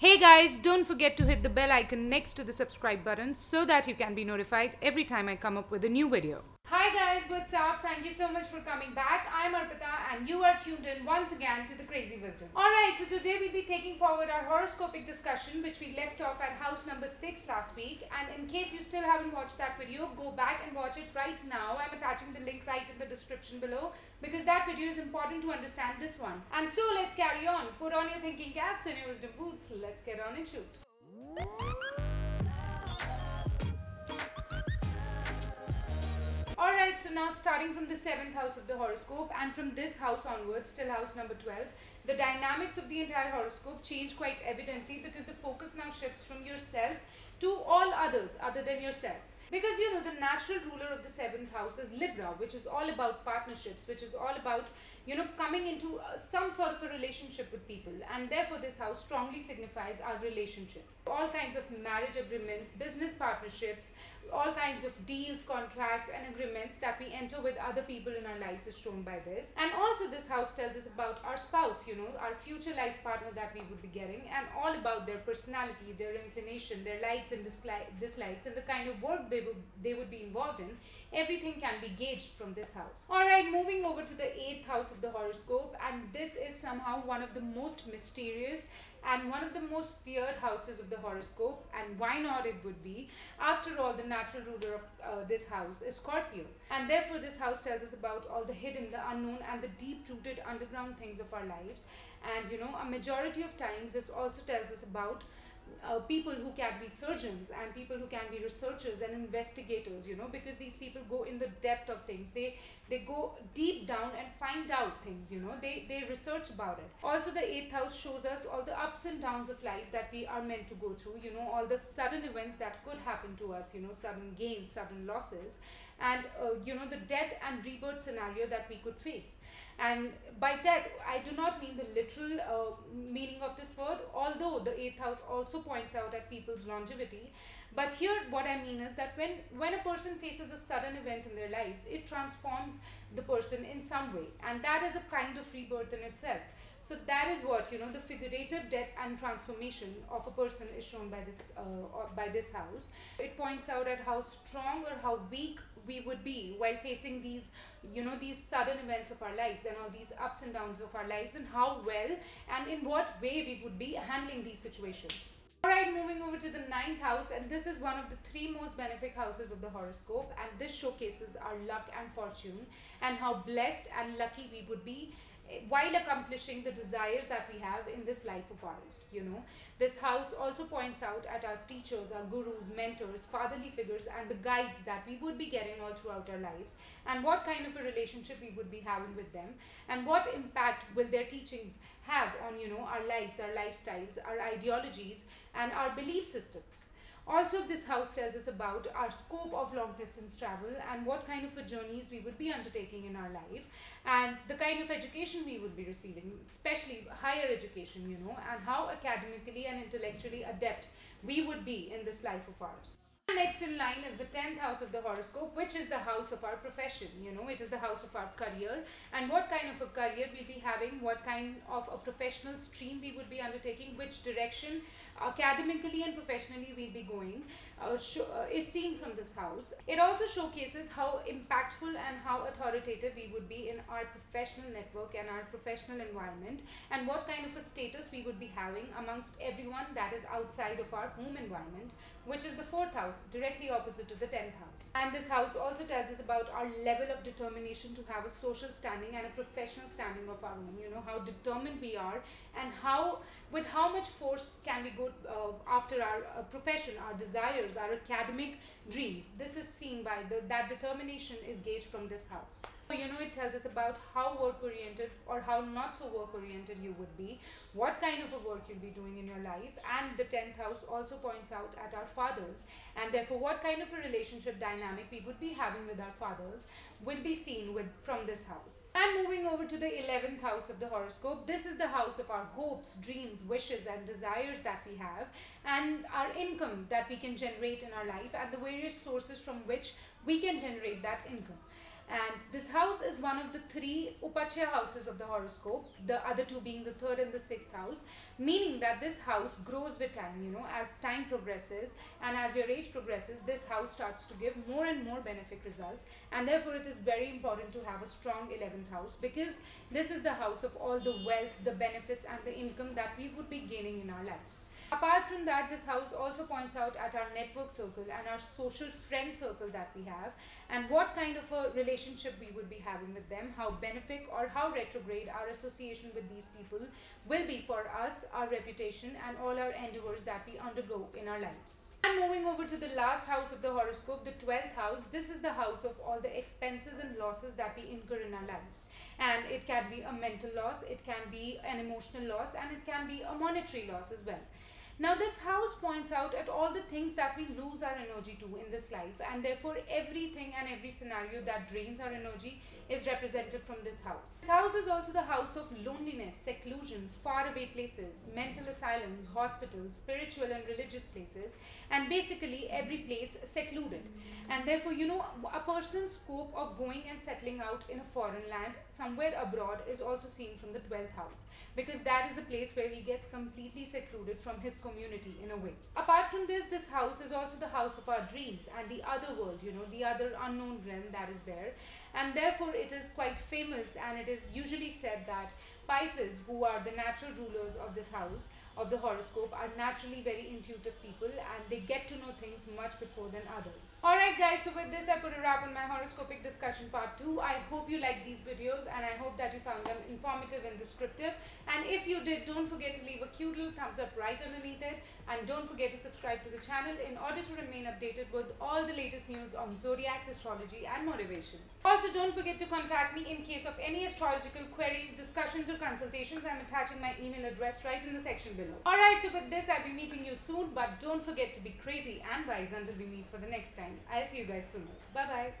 Hey guys, don't forget to hit the bell icon next to the subscribe button so that you can be notified every time I come up with a new video. Hi guys, what's up? Thank you so much for coming back. I'm Arpita and you are tuned in once again to The Crazy Wisdom. Alright, so today we'll be taking forward our horoscopic discussion which we left off at house number 6 last week, and in case you still haven't watched that video, go back and watch it right now. I'm attaching the link right in the description below because that video is important to understand this one. And so let's carry on. Put on your thinking caps and your wisdom boots. Let's get on and shoot. Alright, so now starting from the 7th house of the horoscope, and from this house onwards, till house number 12, the dynamics of the entire horoscope change quite evidently because the focus now shifts from yourself to all others other than yourself. Because you know, the natural ruler of the 7th house is Libra, which is all about partnerships, which is all about, you know, coming into some sort of a relationship with people, and therefore this house strongly signifies our relationships. All kinds of marriage agreements, business partnerships, all kinds of deals, contracts and agreements that we enter with other people in our lives is shown by this. And also this house tells us about our spouse, you know, our future life partner that we would be getting, and all about their personality, their inclination, their likes and dislikes, and the kind of work they would be involved in. Everything can be gauged from this house. Alright, moving over to the 8th house of the horoscope, and this is somehow one of the most mysterious and one of the most feared houses of the horoscope, and why not it would be? After all, the natural ruler of this house is Scorpio, and therefore this house tells us about all the hidden, the unknown and the deep-rooted underground things of our lives. And you know, a majority of times this also tells us about people who can be surgeons and people who can be researchers and investigators, you know, because these people go in the depth of things. They go deep down and find out things, you know, they research about it. Also the 8th house shows us all the ups and downs of life that we are meant to go through, you know, all the sudden events that could happen to us, you know, sudden gains, sudden losses, and you know, the death and rebirth scenario that we could face. And by death I do not mean the literal meaning of this word, although the 8th house also points out at people's longevity. But here what I mean is that when a person faces a sudden event in their lives, it transforms the person in some way, and that is a kind of rebirth in itself. So that is what, you know, the figurative death and transformation of a person is shown by this house. It points out at how strong or how weak we would be while facing these, you know, these sudden events of our lives and all these ups and downs of our lives, and how well and in what way we would be handling these situations. Alright, moving over to the 9th house, and this is one of the 3 most benefic houses of the horoscope, and this showcases our luck and fortune and how blessed and lucky we would be while accomplishing the desires that we have in this life of ours, you know. This house also points out at our teachers, our gurus, mentors, fatherly figures and the guides that we would be getting all throughout our lives, and what kind of a relationship we would be having with them, and what impact will their teachings have on, you know, our lives, our lifestyles, our ideologies and our belief systems. Also, this house tells us about our scope of long-distance travel and what kind of journeys we would be undertaking in our life, and the kind of education we would be receiving, especially higher education, you know, and how academically and intellectually adept we would be in this life of ours. Next in line is the 10th house of the horoscope, which is the house of our profession, you know, it is the house of our career, and what kind of a career we'll be having, what kind of a professional stream we would be undertaking, which direction academically and professionally we'll be going is seen from this house. It also showcases how impactful and how authoritative we would be in our professional network and our professional environment, and what kind of a status we would be having amongst everyone that is outside of our home environment, which is the 4th house, directly opposite to the 10th house. And this house also tells us about our level of determination to have a social standing and a professional standing of our own, you know, how determined we are and how with how much force can we go after our profession, our desires, our academic dreams. This is seen by that determination is gauged from this house. So, you know, it tells us about how work-oriented or how not so work-oriented you would be, what kind of a work you'll be doing in your life, and the 10th house also points out at our fathers, and therefore what kind of a relationship dynamic we would be having with our fathers will be seen from this house. And moving over to the 11th house of the horoscope, this is the house of our hopes, dreams, wishes and desires that we have, and our income that we can generate in our life and the various sources from which we can generate that income. And this house is one of the 3 Upachya houses of the horoscope, the other 2 being the 3rd and the 6th house, meaning that this house grows with time, you know, as time progresses and as your age progresses, this house starts to give more and more benefic results, and therefore it is very important to have a strong 11th house, because this is the house of all the wealth, the benefits and the income that we would be gaining in our lives. Apart from that, this house also points out at our network circle and our social friend circle that we have, and what kind of a relationship we would be having with them, how benefic or how retrograde our association with these people will be for us, our reputation and all our endeavors that we undergo in our lives. And moving over to the last house of the horoscope, the 12th house, this is the house of all the expenses and losses that we incur in our lives. And it can be a mental loss, it can be an emotional loss, and it can be a monetary loss as well. Now this house points out at all the things that we lose our energy to in this life, and therefore everything and every scenario that drains our energy is represented from this house. This house is also the house of loneliness, seclusion, faraway places, mental asylums, hospitals, spiritual and religious places, and basically every place secluded. And therefore, you know, a person's scope of going and settling out in a foreign land, somewhere abroad, is also seen from the 12th house, because that is a place where he gets completely secluded from his community in a way. Apart from this, this house is also the house of our dreams and the other world, you know, the other unknown realm that is there, and therefore it is quite famous, and it is usually said that Pisces, who are the natural rulers of this house of the horoscope, are naturally very intuitive people, and they get to know things much before than others. Alright guys, so with this I put a wrap on my horoscopic discussion part 2. I hope you liked these videos, and I hope that you found them informative and descriptive, and if you did, don't forget to leave a cute little thumbs up right underneath it, and don't forget to subscribe to the channel in order to remain updated with all the latest news on zodiacs, astrology and motivation. Also, don't forget to contact me in case of any astrological queries, discussions or consultations. I'm attaching my email address right in the section below. Alright, so with this I'll be meeting you soon, but don't forget to be crazy and wise until we meet for the next time. I'll see you guys soon. Bye bye.